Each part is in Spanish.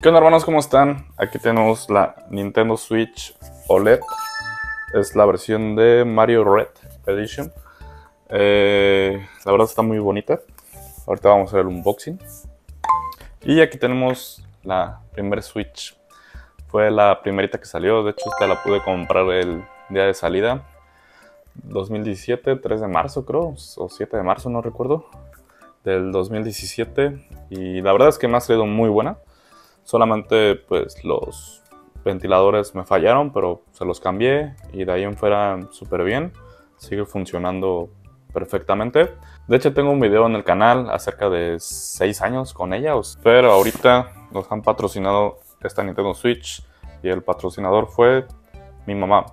¿Qué onda, hermanos? ¿Cómo están? Aquí tenemos la Nintendo Switch OLED. Es la versión de Mario Red Edition. La verdad está muy bonita. Ahorita vamos a ver el unboxing. Y aquí tenemos la primera Switch. Fue la primerita que salió. De hecho, esta la pude comprar el día de salida. 2017, 3 de marzo creo. O 7 de marzo, no recuerdo. Del 2017. Y la verdad es que me ha salido muy buena. Solamente pues los ventiladores me fallaron, pero se los cambié y de ahí en fuera súper bien. Sigue funcionando perfectamente. De hecho tengo un video en el canal acerca de 6 años con ella. Pero ahorita nos han patrocinado esta Nintendo Switch y el patrocinador fue mi mamá.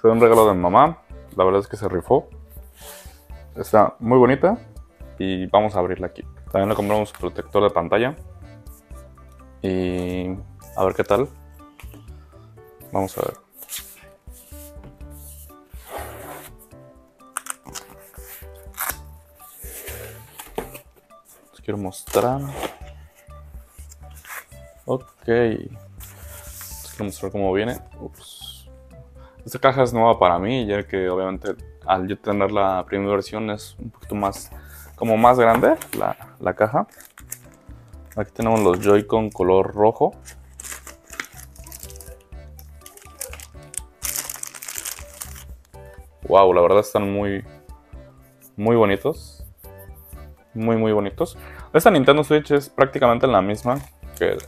Fue un regalo de mi mamá. La verdad es que se rifó. Está muy bonita y vamos a abrirla aquí. También le compramos un protector de pantalla. Y a ver qué tal. Vamos a ver. Les quiero mostrar. Ok. Les quiero mostrar cómo viene. Ups. Esta caja es nueva para mí, ya que obviamente al yo tener la primera versión es un poquito más, como más grande la caja. Aquí tenemos los Joy-Con color rojo. Wow, la verdad están muy bonitos. Muy bonitos. Esta Nintendo Switch es prácticamente la misma que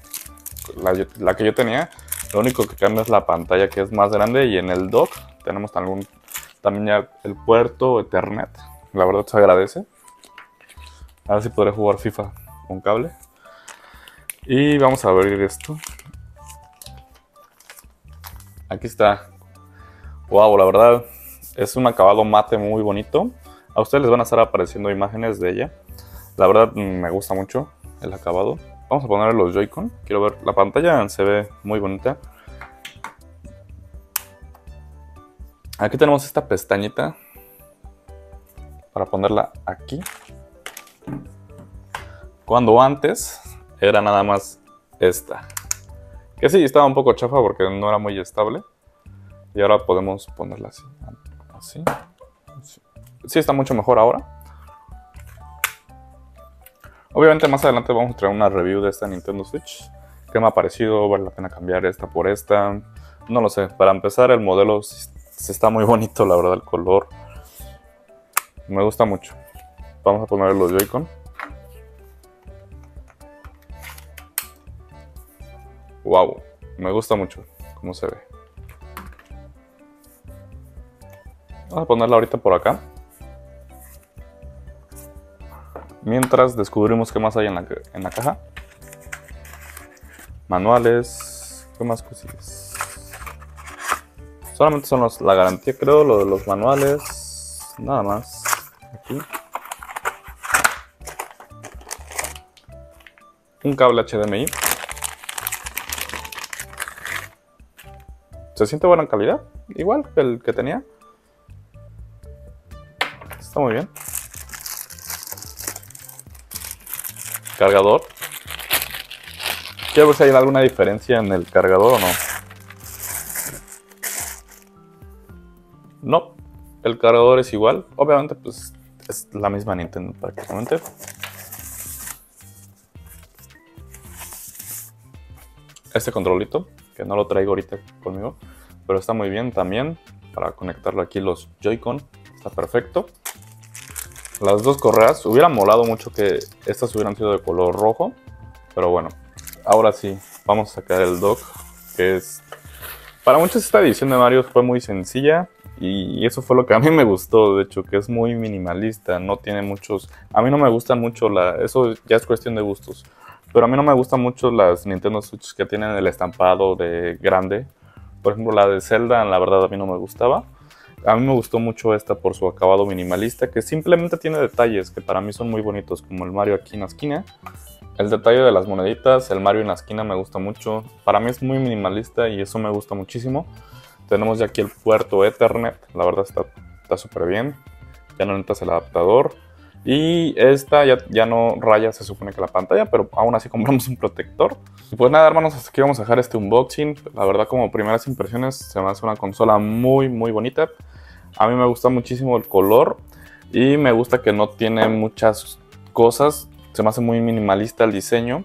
la que yo tenía. Lo único que cambia es la pantalla, que es más grande, y en el dock tenemos también ya el puerto Ethernet. La verdad se agradece. Ahora sí podré jugar FIFA con cable. Y vamos a abrir esto. Aquí está. Wow, la verdad es un acabado mate muy bonito. A ustedes les van a estar apareciendo imágenes de ella. La verdad me gusta mucho el acabado. Vamos a poner los Joy-Con. Quiero ver, la pantalla se ve muy bonita. Aquí tenemos esta pestañita para ponerla aquí. Cuando antes era nada más esta. Que sí, estaba un poco chafa porque no era muy estable. Y ahora podemos ponerla así. Así. Sí, está mucho mejor ahora. Obviamente más adelante vamos a traer una review de esta Nintendo Switch. ¿Qué me ha parecido? ¿Vale la pena cambiar esta por esta? No lo sé. Para empezar, el modelo sí está muy bonito, la verdad, el color. Me gusta mucho. Vamos a poner los Joy-Con. Wow, me gusta mucho cómo se ve. Vamos a ponerla ahorita por acá. Mientras descubrimos qué más hay en la caja. Manuales, qué más cosillas. Solamente son la garantía, creo, lo de los manuales, nada más. Aquí. Un cable HDMI. Se siente buena calidad, igual que el que tenía. Está muy bien. Cargador. Quiero ver si hay alguna diferencia en el cargador o no. No, el cargador es igual. Obviamente, pues es la misma Nintendo prácticamente. Este controlito, que no lo traigo ahorita conmigo, pero está muy bien también para conectarlo aquí los Joy-Con, está perfecto. Las dos correas, hubiera molado mucho que estas hubieran sido de color rojo, pero bueno. Ahora sí, vamos a sacar el dock, que es, para muchos esta edición de Mario fue muy sencilla y eso fue lo que a mí me gustó, de hecho, que es muy minimalista, no tiene muchos, a mí no me gustan mucho, eso ya es cuestión de gustos. Pero a mí no me gustan mucho las Nintendo Switch que tienen el estampado de grande. Por ejemplo, la de Zelda, la verdad a mí no me gustaba. A mí me gustó mucho esta por su acabado minimalista, que simplemente tiene detalles que para mí son muy bonitos, como el Mario aquí en la esquina. El detalle de las moneditas, el Mario en la esquina me gusta mucho. Para mí es muy minimalista y eso me gusta muchísimo. Tenemos ya aquí el puerto Ethernet, la verdad está súper bien. Ya no necesitas el adaptador. Y esta ya no raya, se supone que la pantalla, pero aún así compramos un protector. Y pues nada, hermanos, hasta aquí vamos a dejar este unboxing. La verdad, como primeras impresiones, se me hace una consola muy, muy bonita. A mí me gusta muchísimo el color y me gusta que no tiene muchas cosas. Se me hace muy minimalista el diseño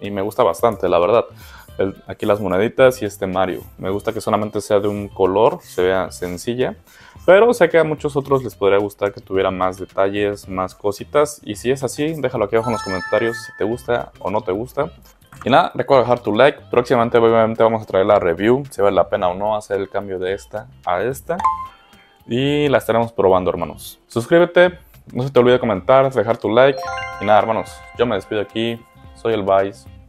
y me gusta bastante, la verdad. Aquí las moneditas y este Mario. Me gusta que solamente sea de un color, se vea sencilla. Pero sé que a muchos otros les podría gustar que tuviera más detalles, más cositas. Y si es así, déjalo aquí abajo en los comentarios si te gusta o no te gusta. Y nada, recuerda dejar tu like. Próximamente obviamente vamos a traer la review, si vale la pena o no hacer el cambio de esta a esta. Y la estaremos probando, hermanos. Suscríbete, no se te olvide comentar, dejar tu like. Y nada, hermanos, yo me despido aquí. Soy el Vice.